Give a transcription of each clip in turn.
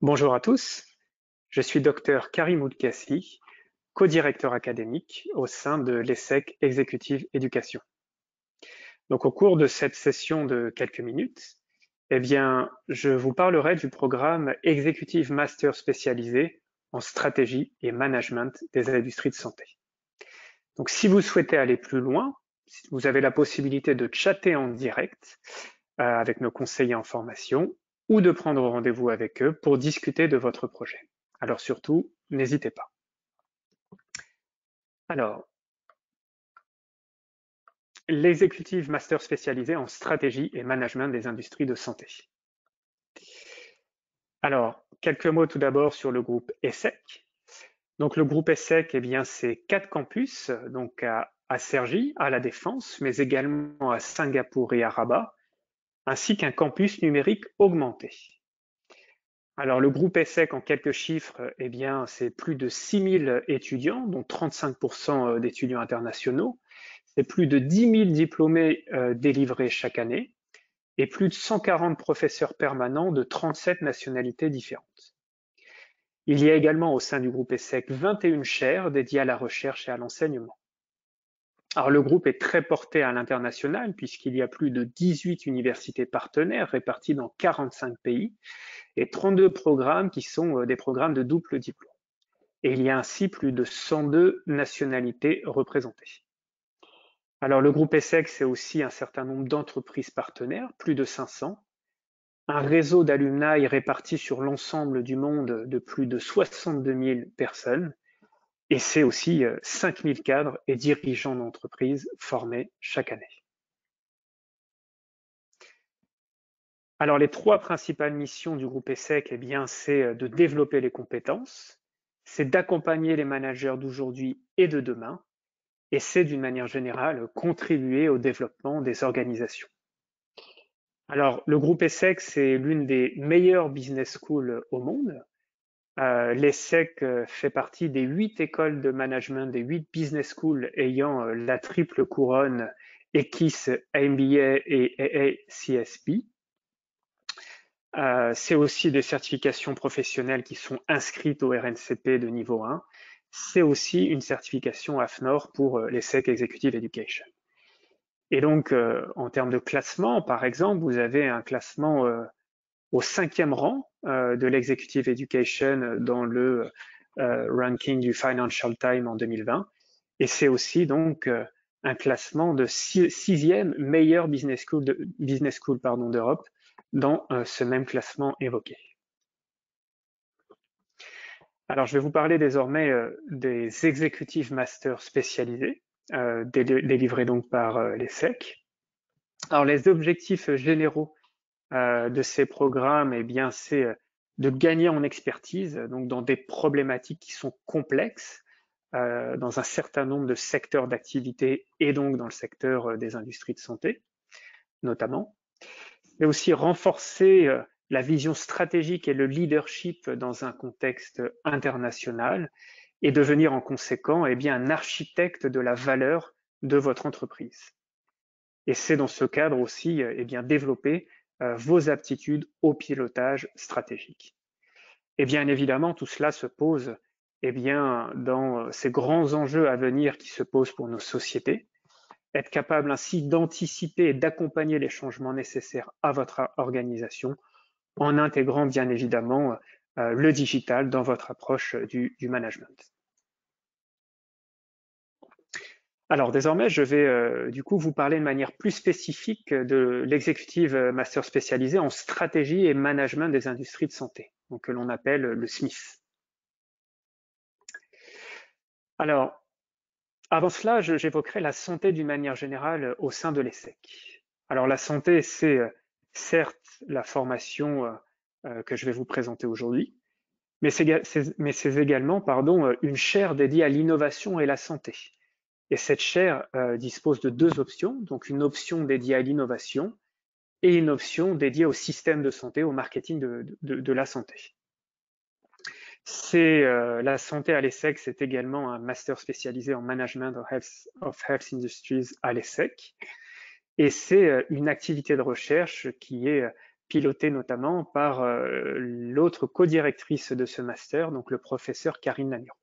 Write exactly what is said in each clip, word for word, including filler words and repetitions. Bonjour à tous, je suis docteur Karim Ould-Kaci, co-directeur académique au sein de l'ESSEC Executive Education. Donc au cours de cette session de quelques minutes, eh bien, je vous parlerai du programme Executive Mastère Spécialisé en stratégie et management des industries de santé. Donc si vous souhaitez aller plus loin, vous avez la possibilité de chatter en direct euh, avec nos conseillers en formation ou de prendre rendez-vous avec eux pour discuter de votre projet. Alors surtout, n'hésitez pas. Alors, l'exécutif master spécialisé en stratégie et management des industries de santé. Alors, quelques mots tout d'abord sur le groupe ESSEC. Donc le groupe ESSEC, eh bien, c'est quatre campus, donc à, à Cergy, à La Défense, mais également à Singapour et à Rabat, ainsi qu'un campus numérique augmenté. Alors le groupe ESSEC, en quelques chiffres, eh bien, c'est plus de six mille étudiants, dont trente-cinq pour cent d'étudiants internationaux. C'est plus de dix mille diplômés euh, délivrés chaque année et plus de cent quarante professeurs permanents de trente-sept nationalités différentes. Il y a également au sein du groupe ESSEC vingt et une chaires dédiées à la recherche et à l'enseignement. Alors le groupe est très porté à l'international puisqu'il y a plus de dix-huit universités partenaires réparties dans quarante-cinq pays et trente-deux programmes qui sont des programmes de double diplôme. Et il y a ainsi plus de cent deux nationalités représentées. Alors le groupe ESSEC, c'est aussi un certain nombre d'entreprises partenaires, plus de cinq cents, un réseau d'alumni réparti sur l'ensemble du monde de plus de soixante-deux mille personnes, et c'est aussi cinq mille cadres et dirigeants d'entreprises formés chaque année. Alors les trois principales missions du groupe ESSEC, eh bien, c'est de développer les compétences, c'est d'accompagner les managers d'aujourd'hui et de demain, et c'est d'une manière générale contribuer au développement des organisations. Alors le groupe ESSEC, c'est l'une des meilleures business schools au monde. Euh, L'ESSEC fait partie des huit écoles de management, des huit business schools ayant la triple couronne E Q U I S, A M B A et A A C S B. Euh, c'est aussi des certifications professionnelles qui sont inscrites au R N C P de niveau un. C'est aussi une certification AFNOR pour l'ESSEC Executive Education. Et donc, euh, en termes de classement, par exemple, vous avez un classement euh, au cinquième rang euh, de l'Executive Education dans le euh, ranking du Financial Times en deux mille vingt. Et c'est aussi donc euh, un classement de six, sixième meilleure business school de, business school pardon d'Europe dans euh, ce même classement évoqué. Alors, je vais vous parler désormais euh, des executive masters spécialisés, euh, déli délivrés donc par euh, l'ESSEC. Alors, les objectifs généraux euh, de ces programmes, eh bien, c'est euh, de gagner en expertise, donc dans des problématiques qui sont complexes, euh, dans un certain nombre de secteurs d'activité et donc dans le secteur euh, des industries de santé, notamment. Mais aussi renforcer euh, la vision stratégique et le leadership dans un contexte international et devenir en conséquent eh bien, un architecte de la valeur de votre entreprise. Et c'est dans ce cadre aussi eh bien, développer euh, vos aptitudes au pilotage stratégique. Et bien évidemment, tout cela se pose eh bien, dans ces grands enjeux à venir qui se posent pour nos sociétés. Être capable ainsi d'anticiper et d'accompagner les changements nécessaires à votre organisation en intégrant bien évidemment euh, le digital dans votre approche du, du management. Alors désormais, je vais euh, du coup vous parler de manière plus spécifique de l'executive master spécialisé en stratégie et management des industries de santé, donc que l'on appelle le S M I S. Alors, avant cela, j'évoquerai la santé d'une manière générale au sein de l'ESSEC. Alors la santé, c'est euh, certes la formation euh, que je vais vous présenter aujourd'hui, mais c'est également pardon, une chaire dédiée à l'innovation et la santé. Et cette chaire euh, dispose de deux options, donc une option dédiée à l'innovation et une option dédiée au système de santé, au marketing de, de, de la santé. C'est euh, la santé à l'ESSEC, c'est également un master spécialisé en management of health, of health industries à l'ESSEC. Et c'est une activité de recherche qui est pilotée notamment par euh, l'autre co-directrice de ce master, donc le professeur Karine Lamiraud.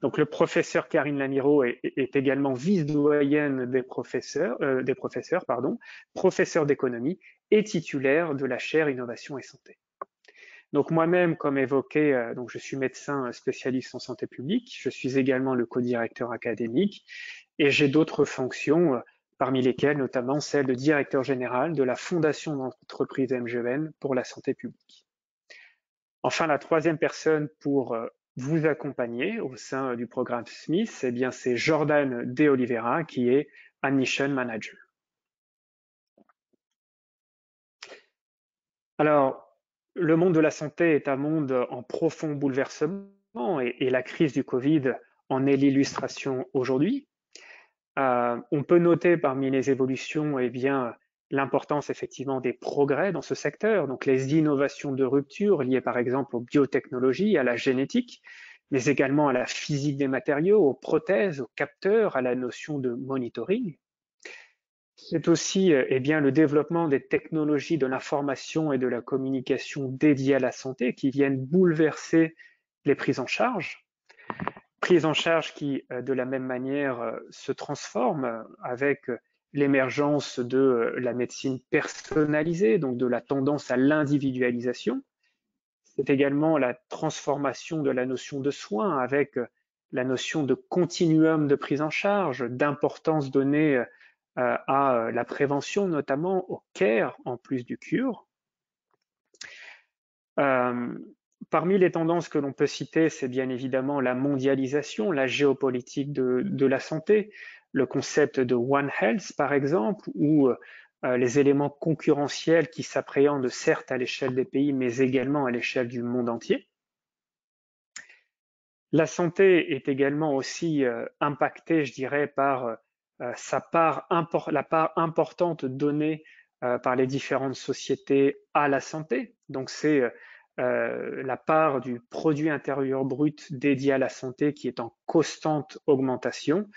Donc le professeur Karine Lamiraud est, est également vice-doyenne des professeurs, euh, des professeurs, pardon, professeur d'économie et titulaire de la chaire Innovation et Santé. Donc moi-même, comme évoqué, euh, donc je suis médecin spécialiste en santé publique, je suis également le co-directeur académique et j'ai d'autres fonctions, euh, parmi lesquelles notamment celle de directeur général de la Fondation d'entreprise M G E N pour la santé publique. Enfin, la troisième personne pour euh, vous accompagner au sein du programme S M I S, eh bien c'est Jordan De Oliveira qui est Admission Manager. Alors, le monde de la santé est un monde en profond bouleversement et, et la crise du Covid en est l'illustration aujourd'hui. Euh, on peut noter parmi les évolutions eh bien l'importance effectivement des progrès dans ce secteur, donc les innovations de rupture liées par exemple aux biotechnologies, à la génétique, mais également à la physique des matériaux, aux prothèses, aux capteurs, à la notion de monitoring. C'est aussi eh bien, le développement des technologies de l'information et de la communication dédiées à la santé qui viennent bouleverser les prises en charge. Prises en charge qui, de la même manière, se transforment avec l'émergence de la médecine personnalisée, donc de la tendance à l'individualisation. C'est également la transformation de la notion de soin avec la notion de continuum de prise en charge, d'importance donnée à la prévention, notamment au care en plus du cure. Euh, Parmi les tendances que l'on peut citer, c'est bien évidemment la mondialisation, la géopolitique de, de la santé, le concept de One Health par exemple, ou euh, les éléments concurrentiels qui s'appréhendent certes à l'échelle des pays, mais également à l'échelle du monde entier. La santé est également aussi euh, impactée, je dirais, par euh, sa part impor- la part importante donnée euh, par les différentes sociétés à la santé. Donc c'est euh, Euh, la part du produit intérieur brut dédié à la santé qui est en constante augmentation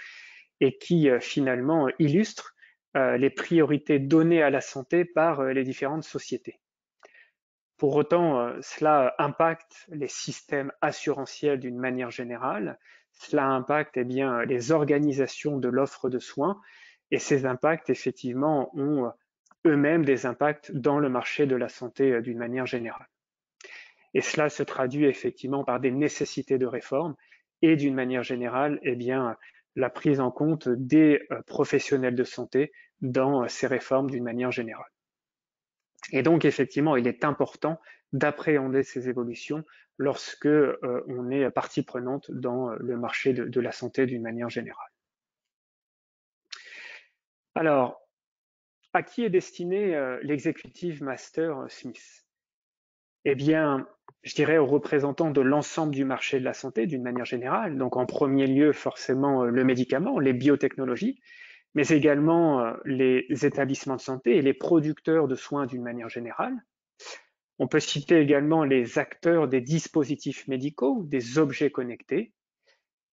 et qui euh, finalement illustre euh, les priorités données à la santé par euh, les différentes sociétés. Pour autant, euh, cela impacte les systèmes assurantiels d'une manière générale, cela impacte eh bien, les organisations de l'offre de soins et ces impacts effectivement ont eux-mêmes des impacts dans le marché de la santé euh, d'une manière générale. Et cela se traduit effectivement par des nécessités de réforme et d'une manière générale, eh bien, la prise en compte des professionnels de santé dans ces réformes d'une manière générale. Et donc, effectivement, il est important d'appréhender ces évolutions lorsque euh, on est partie prenante dans le marché de, de la santé d'une manière générale. Alors, à qui est destiné euh, l'executive master S M I S? Eh bien, je dirais aux représentants de l'ensemble du marché de la santé d'une manière générale, donc en premier lieu forcément le médicament, les biotechnologies, mais également les établissements de santé et les producteurs de soins d'une manière générale. On peut citer également les acteurs des dispositifs médicaux, des objets connectés,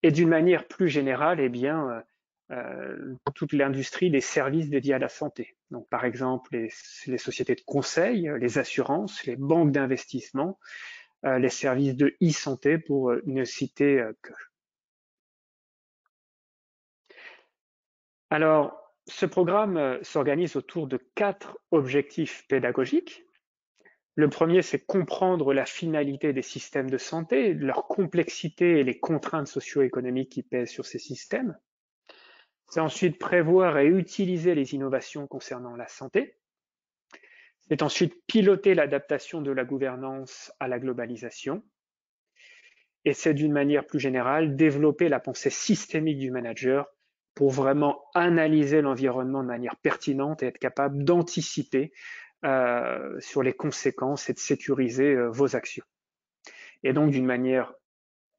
et d'une manière plus générale, eh bien, euh, toute l'industrie des services dédiés à la santé. Donc, par exemple, les, les sociétés de conseil, les assurances, les banques d'investissement, euh, les services de e-santé pour euh, ne citer euh, que. Alors, ce programme euh, s'organise autour de quatre objectifs pédagogiques. Le premier, c'est comprendre la finalité des systèmes de santé, leur complexité et les contraintes socio-économiques qui pèsent sur ces systèmes. C'est ensuite prévoir et utiliser les innovations concernant la santé. C'est ensuite piloter l'adaptation de la gouvernance à la globalisation. Et c'est d'une manière plus générale développer la pensée systémique du manager pour vraiment analyser l'environnement de manière pertinente et être capable d'anticiper euh, sur les conséquences et de sécuriser euh, vos actions. Et donc d'une manière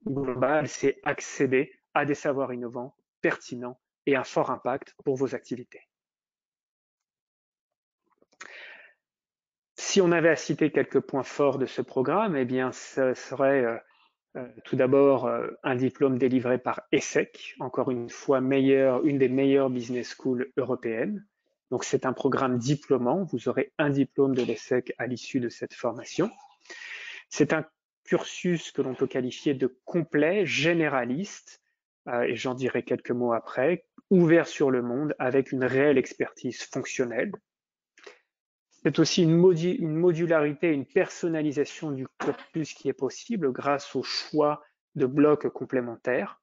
globale, c'est accéder à des savoirs innovants, pertinents, et un fort impact pour vos activités. Si on avait à citer quelques points forts de ce programme, eh bien, ce serait euh, euh, tout d'abord euh, un diplôme délivré par ESSEC, encore une fois meilleur, une des meilleures business schools européennes, Donc, c'est un programme diplômant. Vous aurez un diplôme de l'ESSEC à l'issue de cette formation. C'est un cursus que l'on peut qualifier de complet, généraliste, euh, et j'en dirai quelques mots après, ouvert sur le monde avec une réelle expertise fonctionnelle. C'est aussi une, modu une modularité, une personnalisation du corpus qui est possible grâce au choix de blocs complémentaires.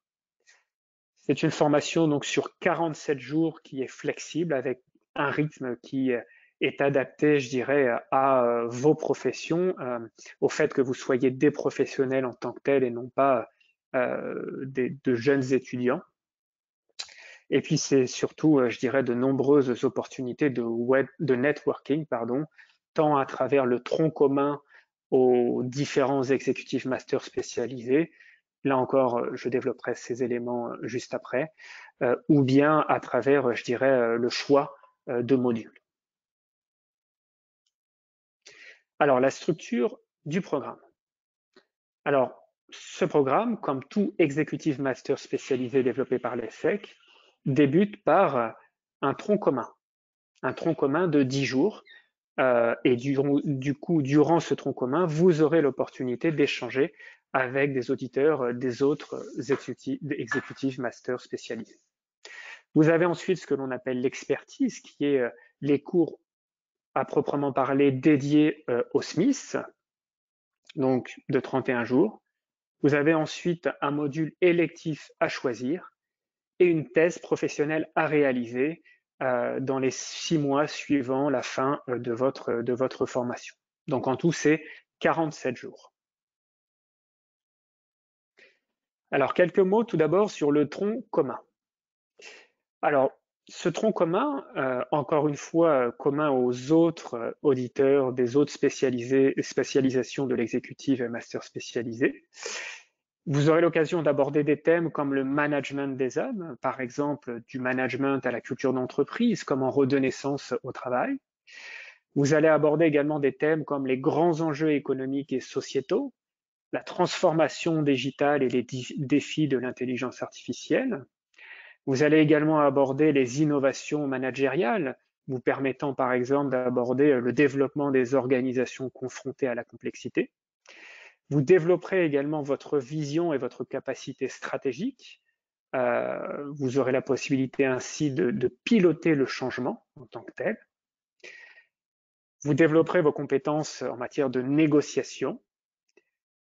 C'est une formation donc sur quarante-sept jours qui est flexible avec un rythme qui est adapté, je dirais, à vos professions, euh, au fait que vous soyez des professionnels en tant que tels et non pas euh, des, de jeunes étudiants. Et puis, c'est surtout, je dirais, de nombreuses opportunités de, web, de networking, pardon, tant à travers le tronc commun aux différents exécutifs masters spécialisés, là encore, je développerai ces éléments juste après, euh, ou bien à travers, je dirais, le choix de modules. Alors, la structure du programme. Alors, ce programme, comme tout executive master spécialisé développé par l'ESSEC, débute par un tronc commun, un tronc commun de dix jours. Euh, et du, du coup, durant ce tronc commun, vous aurez l'opportunité d'échanger avec des auditeurs des autres exécutifs, exécutifs masters spécialisés. Vous avez ensuite ce que l'on appelle l'expertise, qui est les cours à proprement parler dédiés euh, au S M I S, donc de trente et un jours. Vous avez ensuite un module électif à choisir, et une thèse professionnelle à réaliser euh, dans les six mois suivant la fin euh, de, votre, de votre formation. Donc en tout, c'est quarante-sept jours. Alors quelques mots tout d'abord sur le tronc commun. Alors ce tronc commun, euh, encore une fois euh, commun aux autres euh, auditeurs des autres spécialisés, spécialisations de l'exécutive et master spécialisé. Vous aurez l'occasion d'aborder des thèmes comme le management des hommes, par exemple du management à la culture d'entreprise, comment redonner sens au travail. Vous allez aborder également des thèmes comme les grands enjeux économiques et sociétaux, la transformation digitale et les défis de l'intelligence artificielle. Vous allez également aborder les innovations managériales, vous permettant par exemple d'aborder le développement des organisations confrontées à la complexité. Vous développerez également votre vision et votre capacité stratégique. Euh, vous aurez la possibilité ainsi de, de piloter le changement en tant que tel. Vous développerez vos compétences en matière de négociation,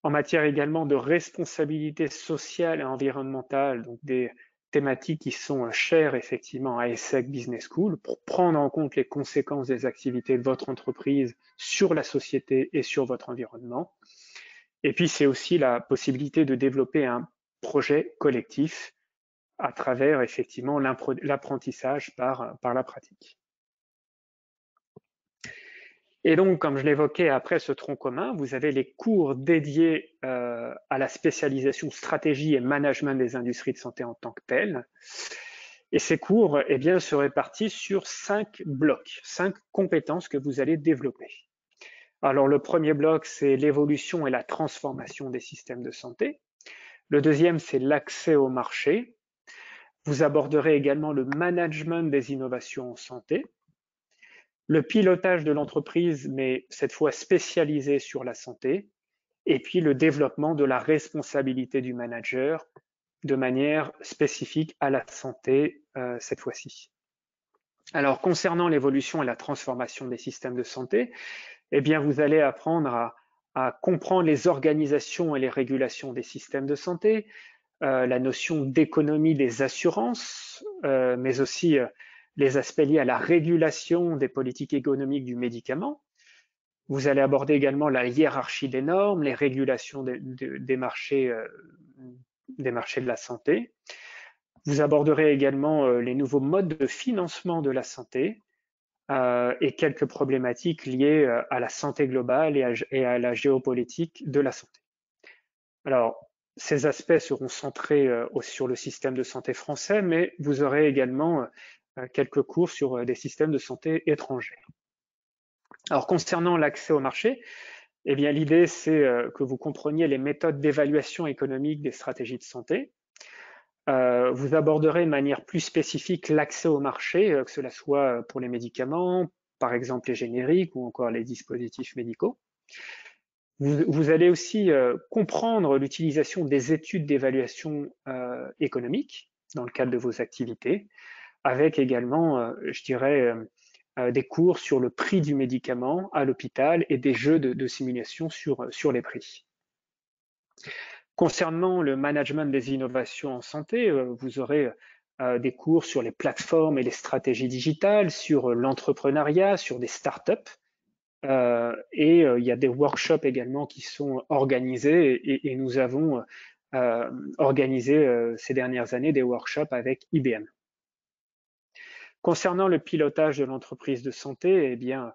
en matière également de responsabilité sociale et environnementale, donc des thématiques qui sont chères effectivement à ESSEC Business School, pour prendre en compte les conséquences des activités de votre entreprise sur la société et sur votre environnement. Et puis, c'est aussi la possibilité de développer un projet collectif à travers, effectivement, l'apprentissage par, par la pratique. Et donc, comme je l'évoquais après ce tronc commun, vous avez les cours dédiés euh, à la spécialisation stratégie et management des industries de santé en tant que telles. Et ces cours, eh bien, se répartissent sur cinq blocs, cinq compétences que vous allez développer. Alors, le premier bloc, c'est l'évolution et la transformation des systèmes de santé. Le deuxième, c'est l'accès au marché. Vous aborderez également le management des innovations en santé, le pilotage de l'entreprise, mais cette fois spécialisé sur la santé, et puis le développement de la responsabilité du manager de manière spécifique à la santé euh, cette fois-ci. Alors, concernant l'évolution et la transformation des systèmes de santé, eh bien, vous allez apprendre à, à comprendre les organisations et les régulations des systèmes de santé, euh, la notion d'économie des assurances, euh, mais aussi euh, les aspects liés à la régulation des politiques économiques du médicament. Vous allez aborder également la hiérarchie des normes, les régulations de, de, des, marchés, euh, des marchés de la santé. Vous aborderez également euh, les nouveaux modes de financement de la santé, Euh, et quelques problématiques liées euh, à la santé globale et à, et à la géopolitique de la santé. Alors, ces aspects seront centrés euh, sur le système de santé français, mais vous aurez également euh, quelques cours sur euh, des systèmes de santé étrangers. Alors, concernant l'accès au marché, eh bien, l'idée, c'est euh, que vous compreniez les méthodes d'évaluation économique des stratégies de santé, Euh, vous aborderez de manière plus spécifique l'accès au marché, euh, que cela soit pour les médicaments, par exemple les génériques ou encore les dispositifs médicaux. Vous, vous allez aussi euh, comprendre l'utilisation des études d'évaluation euh, économique dans le cadre de vos activités, avec également, euh, je dirais, euh, euh, des cours sur le prix du médicament à l'hôpital et des jeux de, de simulation sur, sur les prix. Concernant le management des innovations en santé, vous aurez des cours sur les plateformes et les stratégies digitales, sur l'entrepreneuriat, sur des startups. Et il y a des workshops également qui sont organisés et nous avons organisé ces dernières années des workshops avec I B M. Concernant le pilotage de l'entreprise de santé, eh bien,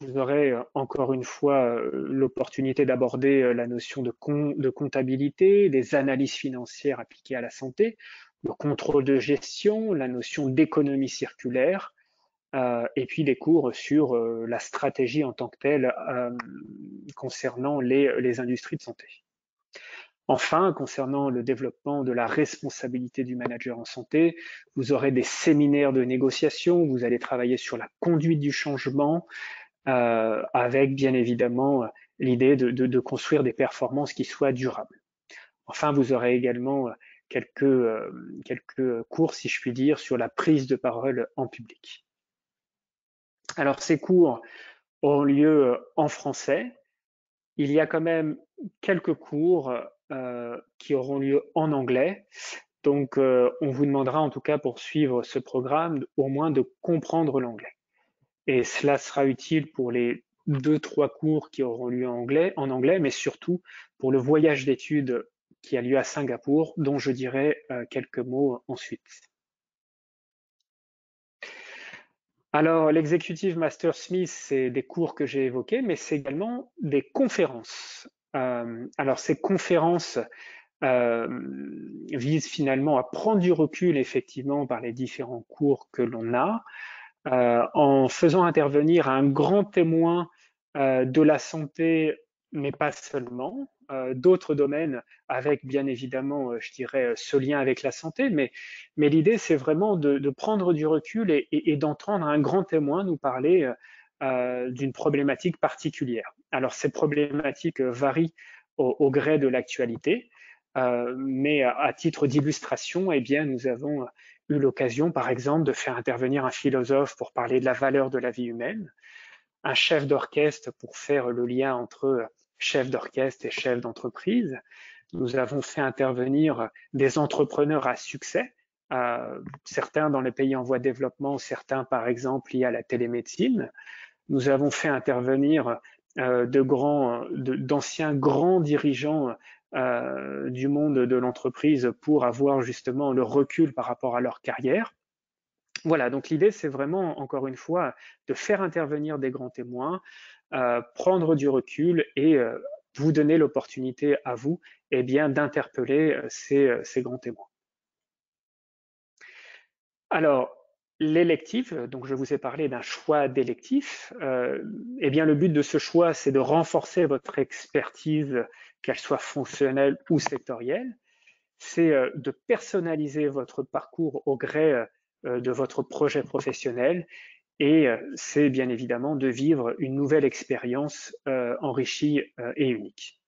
vous aurez encore une fois l'opportunité d'aborder la notion de, com de comptabilité, des analyses financières appliquées à la santé, le contrôle de gestion, la notion d'économie circulaire, euh, et puis des cours sur euh, la stratégie en tant que telle euh, concernant les, les industries de santé. Enfin, concernant le développement de la responsabilité du manager en santé, vous aurez des séminaires de négociation, vous allez travailler sur la conduite du changement, Euh, avec bien évidemment euh, l'idée de, de, de construire des performances qui soient durables. Enfin, vous aurez également quelques, euh, quelques cours, si je puis dire, sur la prise de parole en public. Alors, ces cours ont lieu en français. Il y a quand même quelques cours euh, qui auront lieu en anglais. Donc, euh, on vous demandera en tout cas pour suivre ce programme, au moins de comprendre l'anglais. Et cela sera utile pour les deux, trois cours qui auront lieu en anglais, en anglais, mais surtout pour le voyage d'études qui a lieu à Singapour, dont je dirai quelques mots ensuite. Alors, l'Executive Master Smith, c'est des cours que j'ai évoqués, mais c'est également des conférences. Euh, alors, ces conférences euh, visent finalement à prendre du recul, effectivement, par les différents cours que l'on a, Euh, en faisant intervenir un grand témoin euh, de la santé, mais pas seulement, euh, d'autres domaines avec bien évidemment, euh, je dirais, ce lien avec la santé, mais, mais l'idée c'est vraiment de, de prendre du recul et, et, et d'entendre un grand témoin nous parler euh, d'une problématique particulière. Alors ces problématiques varient au, au gré de l'actualité, euh, mais à, à titre d'illustration, eh bien nous avons eu l'occasion, par exemple, de faire intervenir un philosophe pour parler de la valeur de la vie humaine, un chef d'orchestre pour faire le lien entre chef d'orchestre et chef d'entreprise. Nous avons fait intervenir des entrepreneurs à succès, euh, certains dans les pays en voie de développement, certains, par exemple, liés à la télémédecine. Nous avons fait intervenir euh, de grands, de, d'anciens grands dirigeants Euh, du monde de l'entreprise pour avoir justement le recul par rapport à leur carrière. Voilà, donc l'idée c'est vraiment, encore une fois, de faire intervenir des grands témoins, euh, prendre du recul et euh, vous donner l'opportunité à vous eh bien d'interpeller ces, ces grands témoins. Alors, l'élective, donc je vous ai parlé d'un choix d'électif, euh, eh bien le but de ce choix, c'est de renforcer votre expertise, qu'elle soit fonctionnelle ou sectorielle, c'est euh, de personnaliser votre parcours au gré euh, de votre projet professionnel et euh, c'est bien évidemment de vivre une nouvelle expérience euh, enrichie euh, et unique.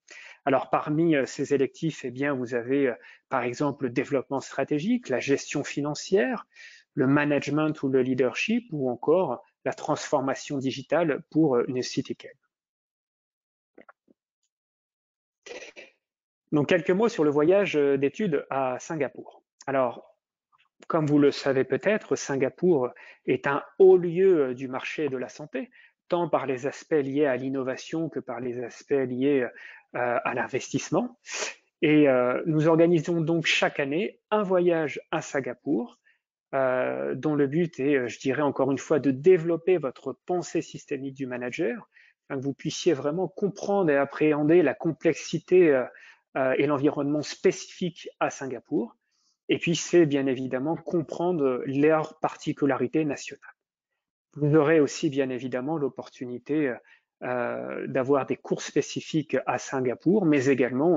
Alors parmi euh, ces électifs, eh bien vous avez euh, par exemple le développement stratégique, la gestion financière, le management ou le leadership ou encore la transformation digitale pour une city-cab. Donc, quelques mots sur le voyage d'études à Singapour. Alors, comme vous le savez peut-être, Singapour est un haut lieu du marché de la santé, tant par les aspects liés à l'innovation que par les aspects liés à l'investissement. Et nous organisons donc chaque année un voyage à Singapour, Euh, dont le but est, je dirais encore une fois, de développer votre pensée systémique du manager, afin que vous puissiez vraiment comprendre et appréhender la complexité euh, euh, et l'environnement spécifique à Singapour. Et puis, c'est bien évidemment comprendre leurs particularités nationales. Vous aurez aussi bien évidemment l'opportunité euh, d'avoir des cours spécifiques à Singapour, mais également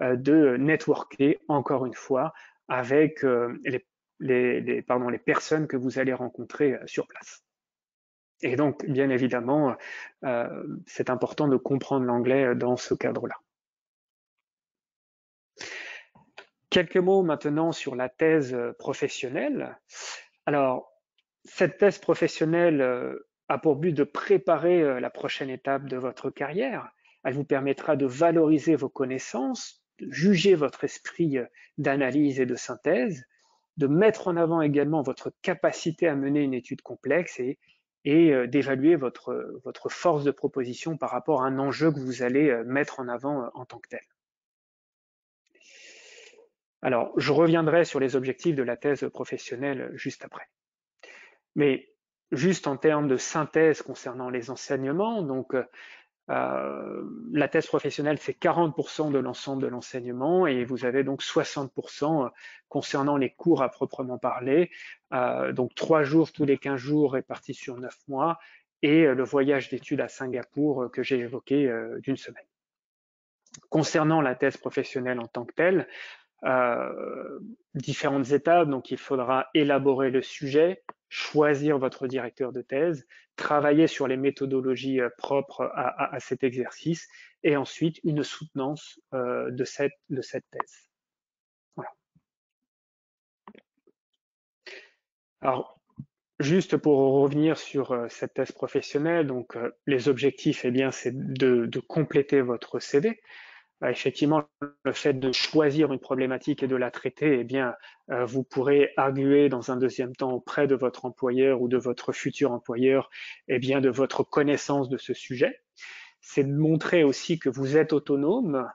euh, de networker encore une fois avec euh, les, les, les, pardon, les personnes que vous allez rencontrer euh, sur place. Et donc, bien évidemment, euh, c'est important de comprendre l'anglais dans ce cadre-là. Quelques mots maintenant sur la thèse professionnelle. Alors, cette thèse professionnelle a pour but de préparer la prochaine étape de votre carrière. Elle vous permettra de valoriser vos connaissances, de juger votre esprit d'analyse et de synthèse, de mettre en avant également votre capacité à mener une étude complexe et et d'évaluer votre, votre force de proposition par rapport à un enjeu que vous allez mettre en avant en tant que tel. Alors, je reviendrai sur les objectifs de la thèse professionnelle juste après. Mais juste en termes de synthèse concernant les enseignements, donc euh, la thèse professionnelle, c'est quarante pour cent de l'ensemble de l'enseignement et vous avez donc soixante pour cent concernant les cours à proprement parler, euh, donc trois jours tous les quinze jours répartis sur neuf mois et le voyage d'études à Singapour que j'ai évoqué euh, d'une semaine. Concernant la thèse professionnelle en tant que telle, Euh, différentes étapes, donc il faudra élaborer le sujet, choisir votre directeur de thèse, travailler sur les méthodologies euh, propres à, à, à cet exercice et ensuite une soutenance euh, de, cette, de cette thèse. Voilà. Alors, juste pour revenir sur euh, cette thèse professionnelle, donc euh, les objectifs, eh bien, c'est de, de compléter votre C V. Effectivement, le fait de choisir une problématique et de la traiter, eh bien, euh, vous pourrez arguer dans un deuxième temps auprès de votre employeur ou de votre futur employeur, eh bien, de votre connaissance de ce sujet. C'est de montrer aussi que vous êtes autonome,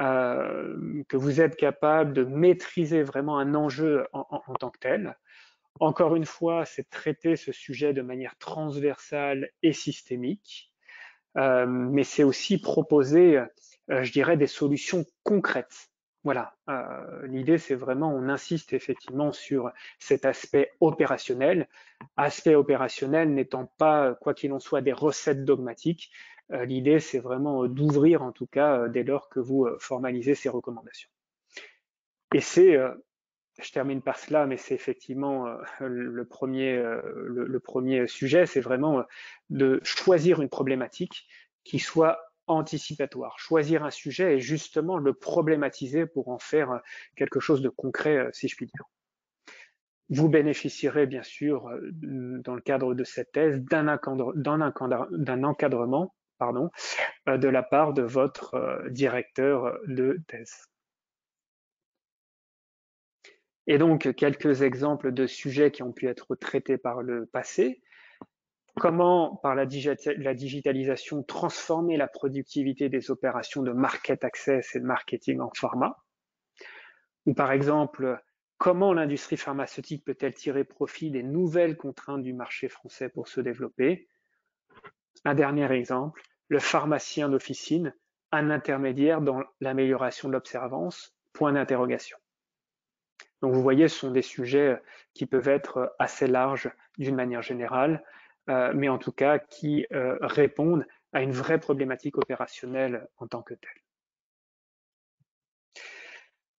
euh, que vous êtes capable de maîtriser vraiment un enjeu en, en, en tant que tel. Encore une fois, c'est traiter ce sujet de manière transversale et systémique, euh, mais c'est aussi proposer Euh, je dirais des solutions concrètes. Voilà, euh, l'idée c'est vraiment, on insiste effectivement sur cet aspect opérationnel, aspect opérationnel n'étant pas, quoi qu'il en soit, des recettes dogmatiques, euh, l'idée c'est vraiment euh, d'ouvrir en tout cas euh, dès lors que vous euh, formalisez ces recommandations. Et c'est, euh, je termine par cela, mais c'est effectivement euh, le, premier, euh, le, le premier sujet, c'est vraiment euh, de choisir une problématique qui soit anticipatoire, choisir un sujet et justement le problématiser pour en faire quelque chose de concret, si je puis dire. Vous bénéficierez bien sûr, dans le cadre de cette thèse, d'un encadre, encadre, encadrement pardon, de la part de votre directeur de thèse. Et donc, quelques exemples de sujets qui ont pu être traités par le passé. Comment, par la digitalisation, transformer la productivité des opérations de market access et de marketing en pharma? Ou par exemple, comment l'industrie pharmaceutique peut-elle tirer profit des nouvelles contraintes du marché français pour se développer? Un dernier exemple, le pharmacien d'officine, un intermédiaire dans l'amélioration de l'observance, point d'interrogation. Donc vous voyez, ce sont des sujets qui peuvent être assez larges d'une manière générale, Euh, mais en tout cas qui euh, répondent à une vraie problématique opérationnelle en tant que telle.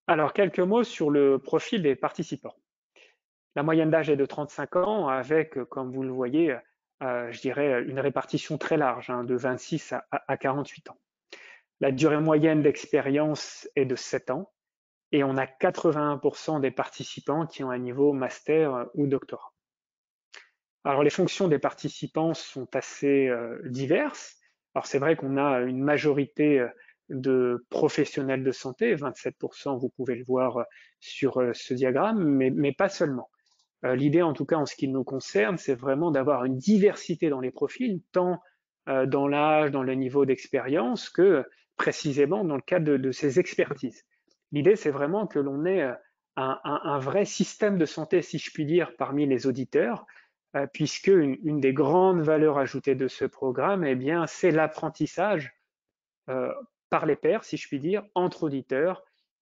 Alors, quelques mots sur le profil des participants. La moyenne d'âge est de trente-cinq ans avec, comme vous le voyez, euh, je dirais une répartition très large, hein, de vingt-six à, à quarante-huit ans. La durée moyenne d'expérience est de sept ans et on a quatre-vingt-un pour cent des participants qui ont un niveau master ou doctorat. Alors, les fonctions des participants sont assez euh, diverses. Alors, c'est vrai qu'on a une majorité de professionnels de santé, vingt-sept pour cent, vous pouvez le voir sur euh, ce diagramme, mais, mais pas seulement. Euh, l'idée, en tout cas, en ce qui nous concerne, c'est vraiment d'avoir une diversité dans les profils, tant euh, dans l'âge, dans le niveau d'expérience, que précisément dans le cadre de, de ces expertises. L'idée, c'est vraiment que l'on ait un, un, un vrai système de santé, si je puis dire, parmi les auditeurs, puisque une, une des grandes valeurs ajoutées de ce programme, eh bien, c'est l'apprentissage euh, par les pairs, si je puis dire, entre auditeurs,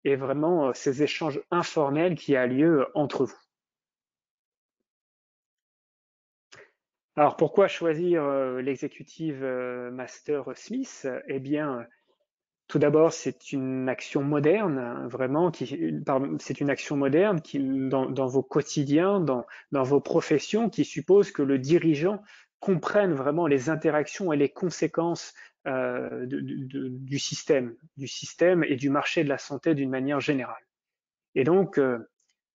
et vraiment euh, ces échanges informels qui a lieu entre vous. Alors, pourquoi choisir euh, l'exécutive euh, master S M I S? Eh bien, Tout d'abord, c'est une action moderne, vraiment, c'est une action moderne qui, dans, dans vos quotidiens, dans, dans vos professions, qui suppose que le dirigeant comprenne vraiment les interactions et les conséquences euh, de, de, du système, du système et du marché de la santé d'une manière générale. Et donc, euh,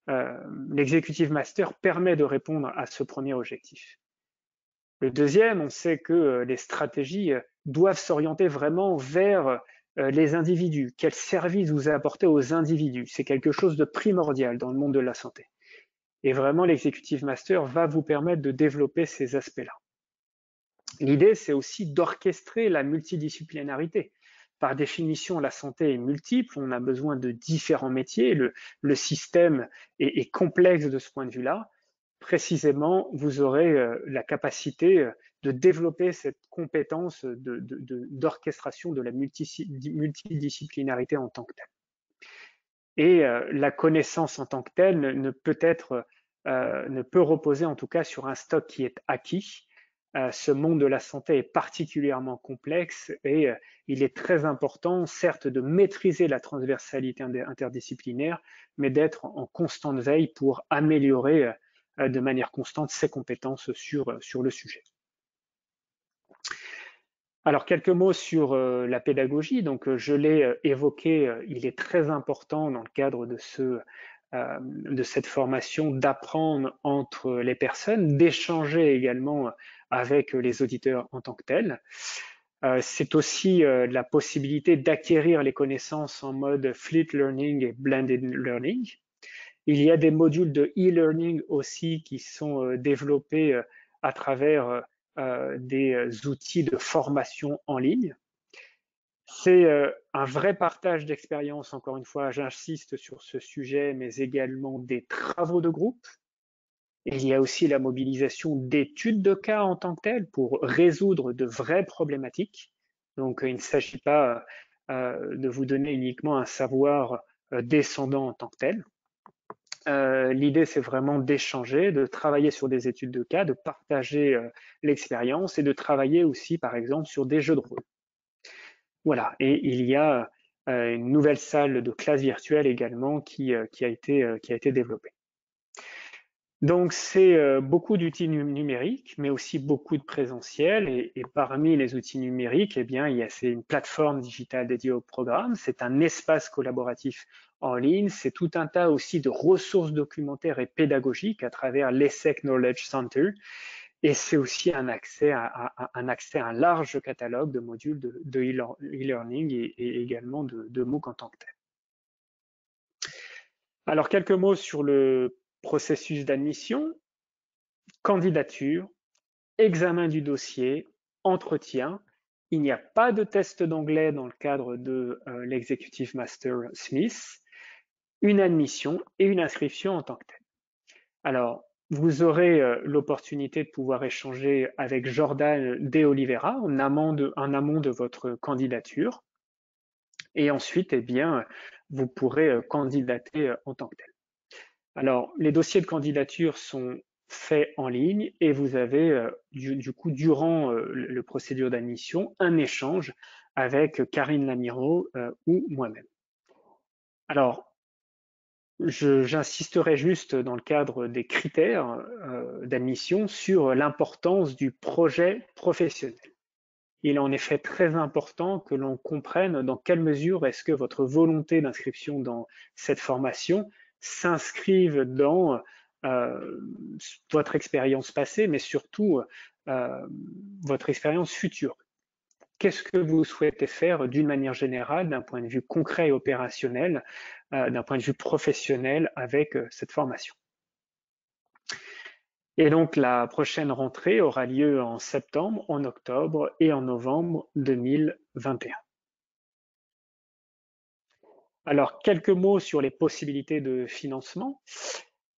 euh, l'executive master permet de répondre à ce premier objectif. Le deuxième, on sait que les stratégies doivent s'orienter vraiment vers les individus, quel service vous apportez aux individus, c'est quelque chose de primordial dans le monde de la santé. Et vraiment, l'executive master va vous permettre de développer ces aspects-là. L'idée, c'est aussi d'orchestrer la multidisciplinarité. Par définition, la santé est multiple, on a besoin de différents métiers, le, le système est, est complexe de ce point de vue-là. Précisément, vous aurez euh, la capacité euh, de développer cette compétence d'orchestration de, de, de, de la multi, multidisciplinarité en tant que telle. Et euh, la connaissance en tant que telle ne, ne peut être, euh, ne peut reposer en tout cas sur un stock qui est acquis. Euh, ce monde de la santé est particulièrement complexe et euh, il est très important, certes, de maîtriser la transversalité interdisciplinaire, mais d'être en constante veille pour améliorer euh, de manière constante ses compétences sur, sur le sujet. Alors, quelques mots sur euh, la pédagogie. Donc, je l'ai euh, évoqué, euh, il est très important dans le cadre de, ce, euh, de cette formation d'apprendre entre les personnes, d'échanger également avec les auditeurs en tant que tels. Euh, C'est aussi euh, la possibilité d'acquérir les connaissances en mode fleet learning et blended learning. Il y a des modules de e-learning aussi qui sont développés à travers des outils de formation en ligne. C'est un vrai partage d'expérience, encore une fois, j'insiste sur ce sujet, mais également des travaux de groupe. Il y a aussi la mobilisation d'études de cas en tant que telles pour résoudre de vraies problématiques. Donc, il ne s'agit pas de vous donner uniquement un savoir descendant en tant que tel. Euh, l'idée, c'est vraiment d'échanger, de travailler sur des études de cas, de partager euh, l'expérience et de travailler aussi, par exemple, sur des jeux de rôle. Voilà, et il y a euh, une nouvelle salle de classe virtuelle également qui, euh, qui, a, été, euh, qui a été développée. Donc, c'est euh, beaucoup d'outils numériques, mais aussi beaucoup de présentiel. Et, et parmi les outils numériques, eh bien, il y a c'est une plateforme digitale dédiée au programme. C'est un espace collaboratif en ligne. C'est tout un tas aussi de ressources documentaires et pédagogiques à travers l'ESSEC Knowledge Center. Et c'est aussi un accès à, à, à, un accès à un large catalogue de modules de, de e-learning et, et également de, de MOOC en tant que tel. Alors, quelques mots sur le processus d'admission, candidature, examen du dossier, entretien. Il n'y a pas de test d'anglais dans le cadre de euh, l'Executive Master S M I S, une admission et une inscription en tant que telle. Alors, vous aurez euh, l'opportunité de pouvoir échanger avec Jordan De Oliveira en amont de, en amont de votre candidature. Et ensuite, eh bien, vous pourrez euh, candidater euh, en tant que tel. Alors, les dossiers de candidature sont faits en ligne et vous avez euh, du, du coup, durant euh, le, le procédure d'admission, un échange avec Karine Lamiraud euh, ou moi-même. Alors, j'insisterai juste dans le cadre des critères euh, d'admission sur l'importance du projet professionnel. Il est en effet très important que l'on comprenne dans quelle mesure est-ce que votre volonté d'inscription dans cette formation s'inscrivent dans euh, votre expérience passée, mais surtout euh, votre expérience future. Qu'est-ce que vous souhaitez faire d'une manière générale, d'un point de vue concret et opérationnel, euh, d'un point de vue professionnel avec euh, cette formation? Et donc, la prochaine rentrée aura lieu en septembre, en octobre et en novembre deux mille vingt et un. Alors, quelques mots sur les possibilités de financement.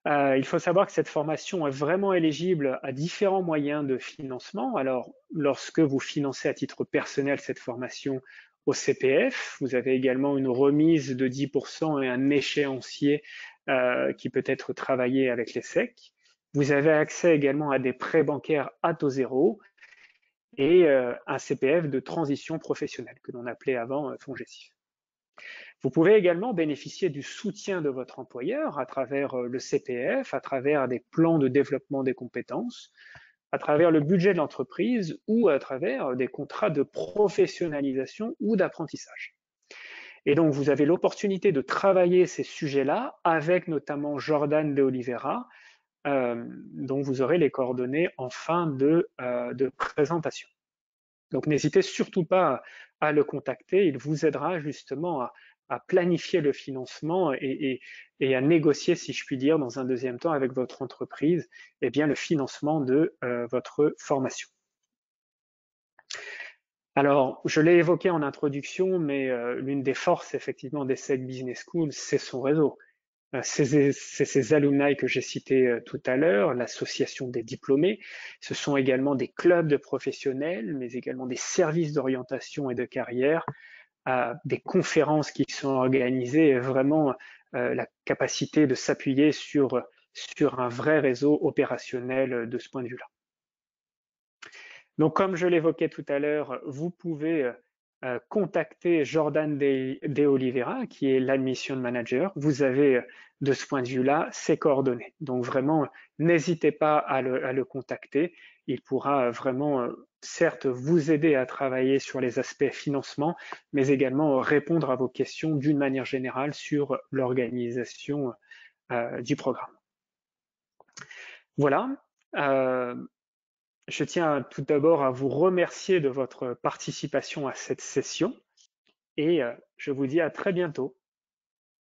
Euh, il faut savoir que cette formation est vraiment éligible à différents moyens de financement. Alors, lorsque vous financez à titre personnel cette formation au C P F, vous avez également une remise de dix pour cent et un échéancier euh, qui peut être travaillé avec l'ESSEC. Vous avez accès également à des prêts bancaires à taux zéro. et euh, un C P F de transition professionnelle que l'on appelait avant euh, Fongecif. Vous pouvez également bénéficier du soutien de votre employeur à travers le C P F, à travers des plans de développement des compétences, à travers le budget de l'entreprise ou à travers des contrats de professionnalisation ou d'apprentissage. Et donc, vous avez l'opportunité de travailler ces sujets-là avec notamment Jordan De Oliveira, euh, dont vous aurez les coordonnées en fin de, euh, de présentation. Donc, n'hésitez surtout pas à le contacter, il vous aidera justement à, à planifier le financement et, et, et à négocier, si je puis dire, dans un deuxième temps avec votre entreprise, eh bien, le financement de euh, votre formation. Alors, je l'ai évoqué en introduction, mais euh, l'une des forces, effectivement, d'ESSEC Business School, c'est son réseau. C'est ces alumni que j'ai cités tout à l'heure, l'association des diplômés. Ce sont également des clubs de professionnels, mais également des services d'orientation et de carrière, des conférences qui sont organisées et vraiment la capacité de s'appuyer sur, sur un vrai réseau opérationnel de ce point de vue-là. Donc, comme je l'évoquais tout à l'heure, vous pouvez Euh, contactez Jordan De, De Oliveira, qui est l'admission manager. Vous avez de ce point de vue-là ses coordonnées. Donc vraiment, n'hésitez pas à le, à le contacter. Il pourra vraiment, euh, certes, vous aider à travailler sur les aspects financement, mais également répondre à vos questions d'une manière générale sur l'organisation euh, du programme. Voilà. Euh, Je tiens tout d'abord à vous remercier de votre participation à cette session et je vous dis à très bientôt.